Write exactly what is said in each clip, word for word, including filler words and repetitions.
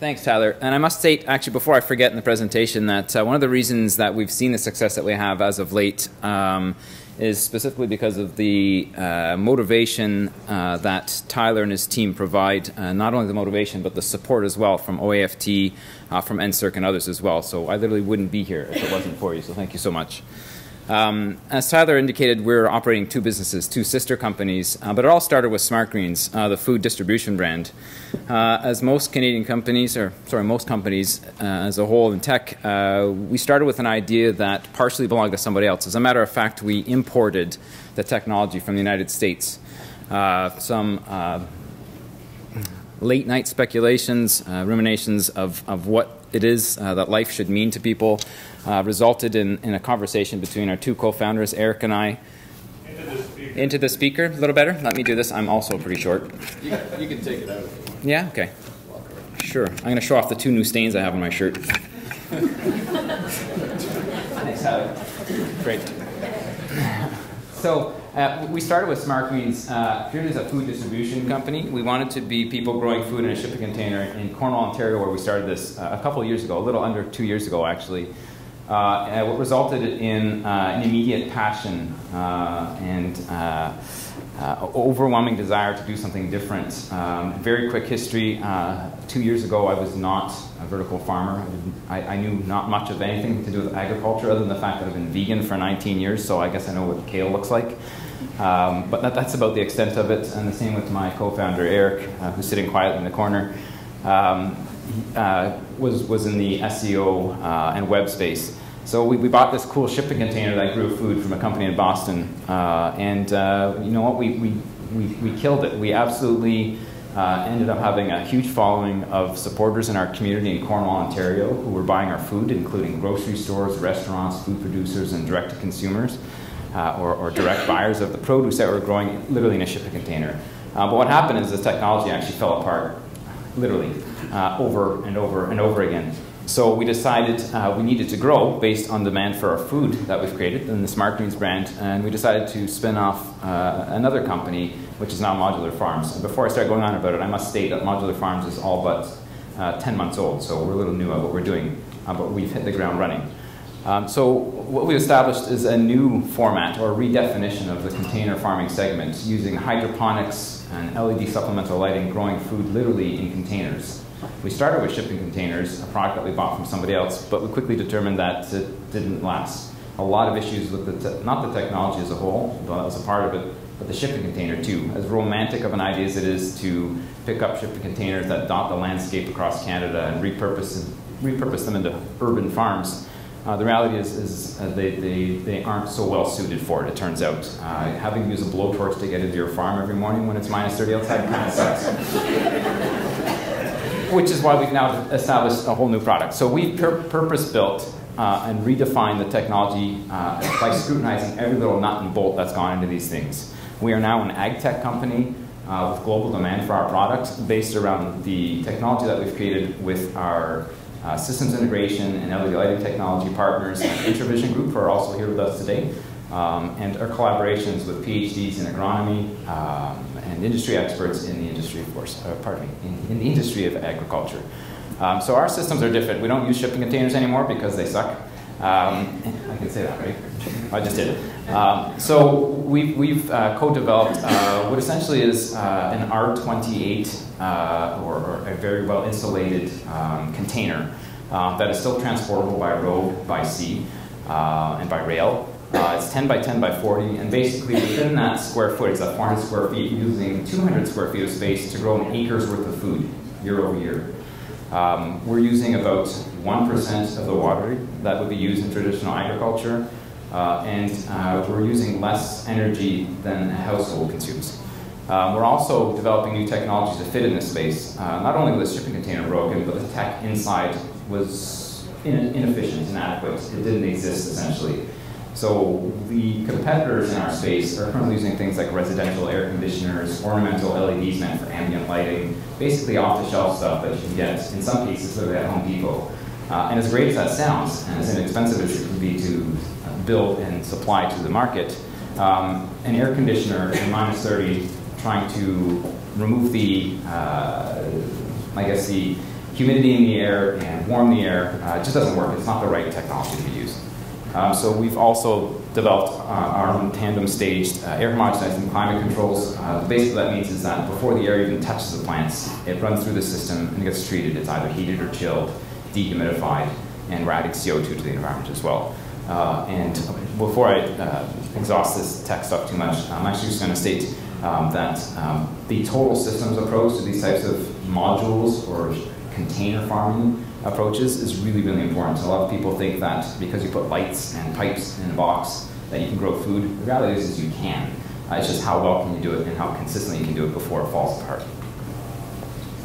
Thanks, Tyler. And I must state, actually, before I forget in the presentation, that uh, one of the reasons that we've seen the success that we have as of late um, is specifically because of the uh, motivation uh, that Tyler and his team provide, uh, not only the motivation, but the support as well from O A F T, uh, from N SERC and others as well. So I literally wouldn't be here if it wasn't for you, so thank you so much. Um, as Tyler indicated, we're operating two businesses, two sister companies, uh, but it all started with Smart Greens, uh, the food distribution brand. Uh, as most Canadian companies, or sorry, most companies uh, as a whole in tech, uh, we started with an idea that partially belonged to somebody else. As a matter of fact, we imported the technology from the United States. Uh, some uh, late night speculations, uh, ruminations of, of what it is uh, that life should mean to people uh, resulted in, in a conversation between our two co-founders, Eric and I. Into the speaker. Into the speaker, a little better. Let me do this. I'm also pretty short. You, you can take it out if you want. Yeah, okay. Sure. I'm going to show off the two new stains I have on my shirt. Thanks, Tyler. Great. So uh, we started with Smart Greens uh, purely as a food distribution company. We wanted to be people growing food in a shipping container in Cornwall, Ontario, where we started this uh, a couple of years ago, a little under two years ago, actually. Uh, and what resulted in uh, an immediate passion uh, and uh, uh, overwhelming desire to do something different. Um, very quick history. Uh, two years ago, I was not a vertical farmer. I, I, I knew not much of anything to do with agriculture other than the fact that I've been vegan for nineteen years, so I guess I know what kale looks like. Um, but that, that's about the extent of it, and the same with my co-founder, Eric, uh, who's sitting quietly in the corner. Um, Uh, was, was in the S E O uh, and web space. So we, we bought this cool shipping container that grew food from a company in Boston. Uh, and uh, you know what, we, we, we, we killed it. We absolutely uh, ended up having a huge following of supporters in our community in Cornwall, Ontario, who were buying our food, including grocery stores, restaurants, food producers, and direct-to-consumers, uh, or, or direct buyers of the produce that were growing literally in a shipping container. Uh, but what happened is the technology actually fell apart, literally. Uh, over and over and over again. So we decided uh, we needed to grow based on demand for our food that we've created in the Smart Greens brand, and we decided to spin off uh, another company, which is now Modular Farms. And before I start going on about it, I must state that Modular Farms is all but uh, ten months old, so we're a little new at what we're doing, uh, but we've hit the ground running. Um, so what we established is a new format or redefinition of the container farming segment using hydroponics and L E D supplemental lighting, growing food literally in containers. We started with shipping containers, a product that we bought from somebody else, but we quickly determined that it didn't last. A lot of issues with the, te not the technology as a whole, though that was a part of it, but the shipping container too. As romantic of an idea as it is to pick up shipping containers that dot the landscape across Canada and repurpose, repurpose them into urban farms, uh, the reality is, is uh, they, they, they aren't so well suited for it, it turns out. Uh, having to use a blowtorch to get into your farm every morning when it's minus thirty outside kind of sucks. Which is why we've now established a whole new product. So we pur purpose-built uh, and redefined the technology uh, by scrutinizing every little nut and bolt that's gone into these things. We are now an ag tech company uh, with global demand for our products based around the technology that we've created with our uh, systems integration and L E D lighting technology partners and Intravision Group, who are also here with us today, um, and our collaborations with PhDs in agronomy, um, and industry experts in the industry, of course, uh, pardon me, in, in the industry of agriculture. Um, so our systems are different. We don't use shipping containers anymore because they suck. Um, I can say that, right? I just did. Um, so we, we've uh, co-developed uh, what essentially is uh, an R twenty-eight uh, or, or a very well insulated um, container uh, that is still transportable by road, by sea, uh, and by rail. Uh, it's ten by ten by forty, and basically within that square footage, that four hundred square feet, using two hundred square feet of space to grow an acre's worth of food year over year. Um, we're using about one percent of the water that would be used in traditional agriculture, uh, and uh, we're using less energy than a household consumes. Um, we're also developing new technologies to fit in this space. Uh, not only was the shipping container broken, but the tech inside was in inefficient, inadequate. It didn't exist, essentially. So the competitors in our space are currently using things like residential air conditioners, ornamental L E Ds meant for ambient lighting, basically off-the-shelf stuff that you can get, in some cases, literally at Home Depot. Uh, and as great as that sounds, and as inexpensive as it would be to build and supply to the market, um, an air conditioner in minus thirty, trying to remove the, uh, I guess the humidity in the air and warm the air. Uh, it just doesn't work. It's not the right technology to be used. Um, so we've also developed uh, our own tandem staged uh, air homogenizing climate controls. Uh, basically what that means is that before the air even touches the plants, it runs through the system and gets treated. It's either heated or chilled, dehumidified, and we're adding C O two to the environment as well. Uh, and before I uh, exhaust this tech stuff too much, I'm actually just going to state um, that um, the total systems approach to these types of modules or container farming approaches is really, really important. So a lot of people think that because you put lights and pipes in a box that you can grow food. The reality is, is you can. Uh, it's just how well can you do it and how consistently you can do it before it falls apart.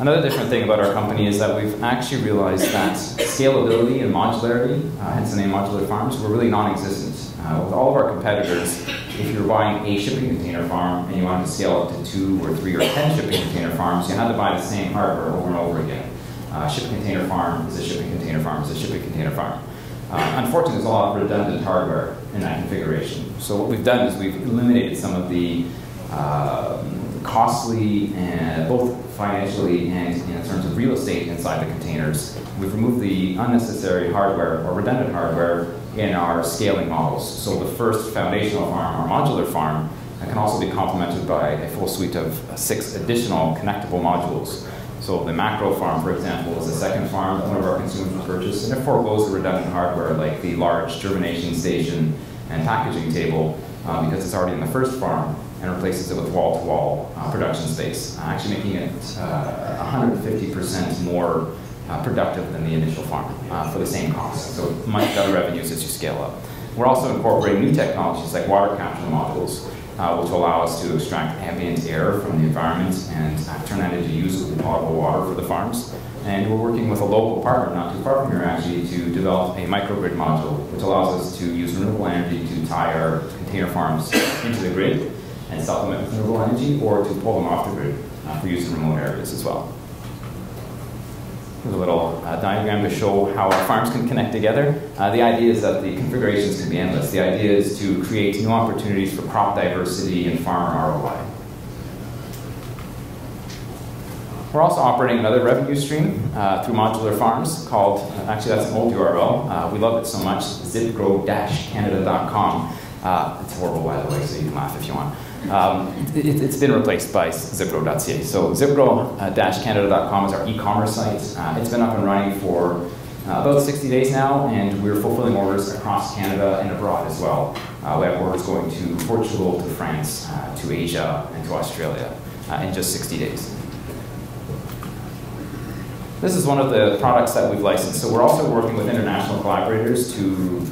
Another different thing about our company is that we've actually realized that scalability and modularity, uh, hence the name Modular Farms, were really non-existent. Uh, with all of our competitors, if you're buying a shipping container farm and you wanted to scale up to two or three or ten shipping container farms, you had to buy the same hardware over and over again. Uh, shipping container farm is a shipping container farm is a shipping container farm. Uh, unfortunately, there's a lot of redundant hardware in that configuration. So what we've done is we've eliminated some of the uh, costly, and both financially and in terms of real estate inside the containers. We've removed the unnecessary hardware or redundant hardware in our scaling models. So the first foundational farm, our modular farm, can also be complemented by a full suite of six additional connectable modules. So the macro farm, for example, is the second farm that one of our consumers purchased, and it foregoes the redundant hardware like the large germination station and packaging table uh, because it's already in the first farm, and replaces it with wall-to-wall uh, production space, uh, actually making it one hundred fifty percent more uh, productive than the initial farm uh, for the same cost. So much better revenues as you scale up. We're also incorporating new technologies like water capture modules, Uh, which will allow us to extract ambient air from the environment and uh, turn that into usable potable water for the farms. And we're working with a local partner, not too far from here actually, to develop a microgrid module, which allows us to use renewable energy to tie our container farms into the grid and supplement with renewable energy, or to pull them off the grid uh, for use in remote areas as well. Here's a little uh, diagram to show how our farms can connect together. Uh, the idea is that the configurations can be endless. The idea is to create new opportunities for crop diversity and farm R O I. We're also operating another revenue stream uh, through Modular Farms called, actually that's an old U R L, uh, we love it so much, zip grow dash canada dot com. Uh, it's horrible, by the way, so you can laugh if you want. Um, it, it's been replaced by zipro dot C A. So zipro dash canada dot com is our e-commerce site. Uh, it's been up and running for uh, about sixty days now, and we're fulfilling orders across Canada and abroad as well. Uh, we have orders going to Portugal, to France, uh, to Asia, and to Australia uh, in just sixty days. This is one of the products that we've licensed. So we're also working with international collaborators to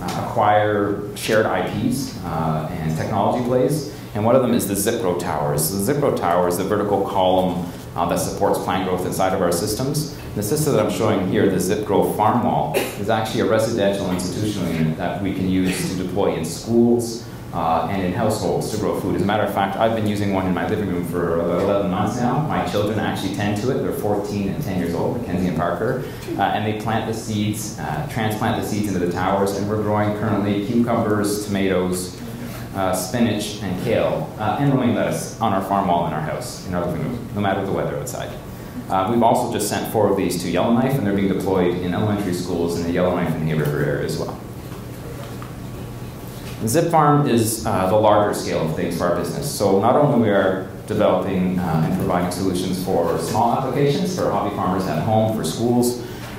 uh, acquire shared I Ps uh, and technology plays. And one of them is the Zip Grow Tower. So the Zip Grow Tower is the vertical column uh, that supports plant growth inside of our systems. The system that I'm showing here, the Zip Grow Farm Wall, is actually a residential institutional unit that we can use to deploy in schools uh, and in households to grow food. As a matter of fact, I've been using one in my living room for about eleven months now. My children actually tend to it. They're fourteen and ten years old, Mackenzie and Parker. Uh, and they plant the seeds, uh, transplant the seeds into the towers, and we're growing currently cucumbers, tomatoes, Uh, spinach and kale, uh, and romaine lettuce on our farm wall in our house, in our living room, no matter the weather outside. Uh, we've also just sent four of these to Yellowknife, and they're being deployed in elementary schools in the Yellowknife and Hay River area as well. The Zip Farm is uh, the larger scale of things for our business. So not only are we developing uh, and providing solutions for small applications, for hobby farmers at home, for schools,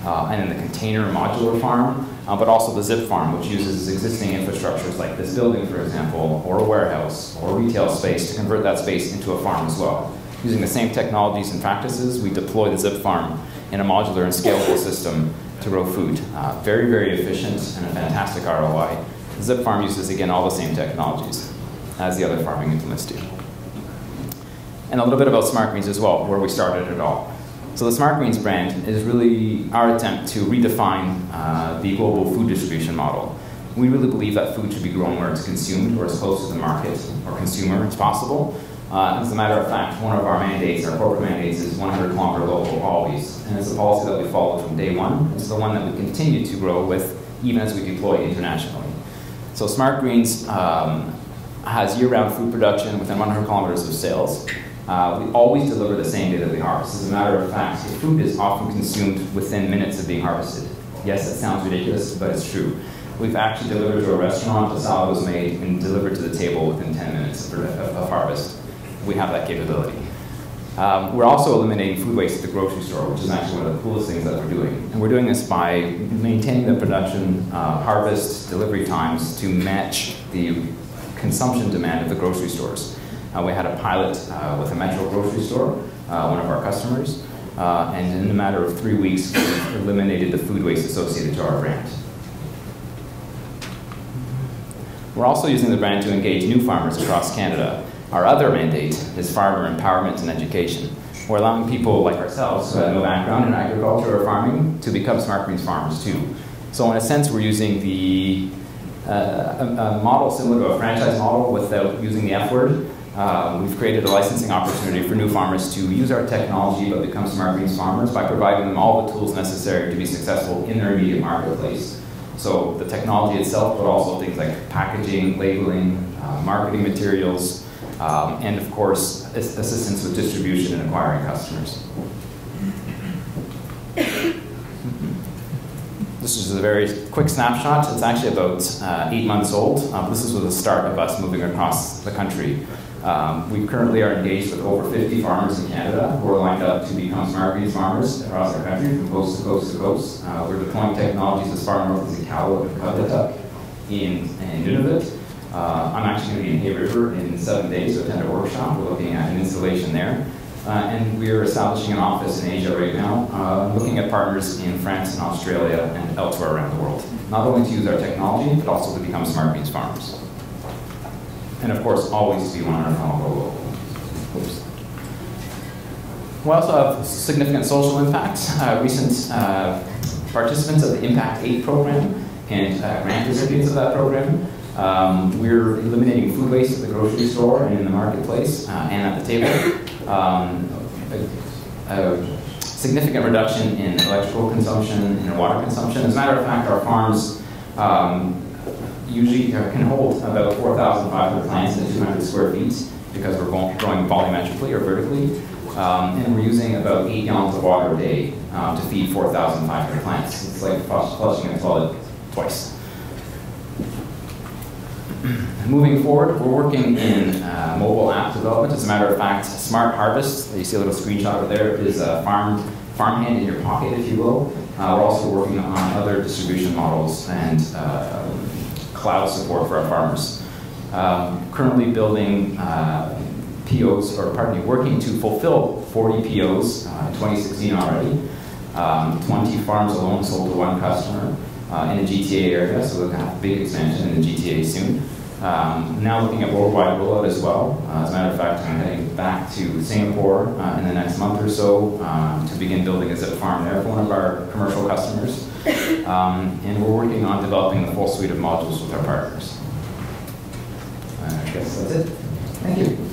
uh, and in the container modular farm, Uh, but also the Zip Farm, which uses existing infrastructures like this building, for example, or a warehouse, or retail space, to convert that space into a farm as well. Using the same technologies and practices, we deploy the Zip Farm in a modular and scalable system to grow food. Uh, very, very efficient and a fantastic R O I. The Zip Farm uses, again, all the same technologies as the other farming implements do. And a little bit about Smart Greens as well, where we started it all. So the Smart Greens brand is really our attempt to redefine uh, the global food distribution model. We really believe that food should be grown where it's consumed, or as close to the market or consumer as possible. Uh, as a matter of fact, one of our mandates, our corporate mandates, is one hundred kilometer local always. And it's a policy that we followed from day one. It's the one that we continue to grow with, even as we deploy internationally. So Smart Greens um, has year-round food production within one hundred kilometers of sales. Uh, we always deliver the same day that we harvest. As a matter of fact, the food is often consumed within minutes of being harvested. Yes, that sounds ridiculous, but it's true. We've actually delivered to a restaurant, a salad was made, and delivered to the table within ten minutes of, of, of harvest. We have that capability. Um, we're also eliminating food waste at the grocery store, which is actually one of the coolest things that we're doing. And we're doing this by maintaining the production, uh, harvest, delivery times to match the consumption demand of the grocery stores. Uh, we had a pilot uh, with a metro grocery store, uh, one of our customers, uh, and in a matter of three weeks, we eliminated the food waste associated to our brand. We're also using the brand to engage new farmers across Canada. Our other mandate is farmer empowerment and education. We're allowing people like ourselves who have no background in agriculture or farming to become Smart Greens farmers too. So in a sense, we're using the uh, a, a model similar to a franchise model without using the F word. Uh, we've created a licensing opportunity for new farmers to use our technology but become Smart Greens farmers by providing them all the tools necessary to be successful in their immediate marketplace. So the technology itself, but also things like packaging, labeling, uh, marketing materials, Um, and of course, assistance with distribution and acquiring customers. This is a very quick snapshot. It's actually about uh, eight months old. Um, this is with the start of us moving across the country. Um, we currently are engaged with over fifty farmers in Canada who are lined up to become Smart Greens farmers across our country from coast to coast to coast. Uh, we're deploying technologies as far north as Iqaluit and Qaqortoq in Nunavut. Uh, I'm actually going to be in Hay River in seven days to attend a workshop. We're looking at an installation there. Uh, and we're establishing an office in Asia right now, uh, looking at partners in France and Australia and elsewhere around the world. Not only to use our technology, but also to become Smart Greens farmers. And of course, always to be one hundred percent local. Oops. We also have significant social impact. Uh, recent uh, participants of the Impact eight program and uh, grant recipients of that program. Um, we're eliminating food waste at the grocery store and in the marketplace uh, and at the table. Um, a, a significant reduction in electrical consumption and water consumption. As a matter of fact, our farms um, usually can hold about four thousand five hundred plants at two hundred square feet because we're growing volumetrically or vertically. Um, and we're using about eight gallons of water a day uh, to feed four thousand five hundred plants. It's like flushing a toilet twice. Moving forward, we're working in uh, mobile app development. As a matter of fact, Smart Harvest, you see a little screenshot of there, is a farm, farmhand in your pocket, if you will. Uh, we're also working on other distribution models and uh, cloud support for our farmers. Um, currently building uh, P Os, or pardon me, working to fulfill forty P Os uh, in twenty sixteen already. Um, twenty farms alone sold to one customer. Uh, in the G T A area, so we're going to have a big expansion in the G T A soon. Um, now looking at worldwide rollout as well. Uh, as a matter of fact, I'm heading back to Singapore uh, in the next month or so um, to begin building a zip farm there for one of our commercial customers. Um, and we're working on developing the full suite of modules with our partners. I guess that's it. Thank you.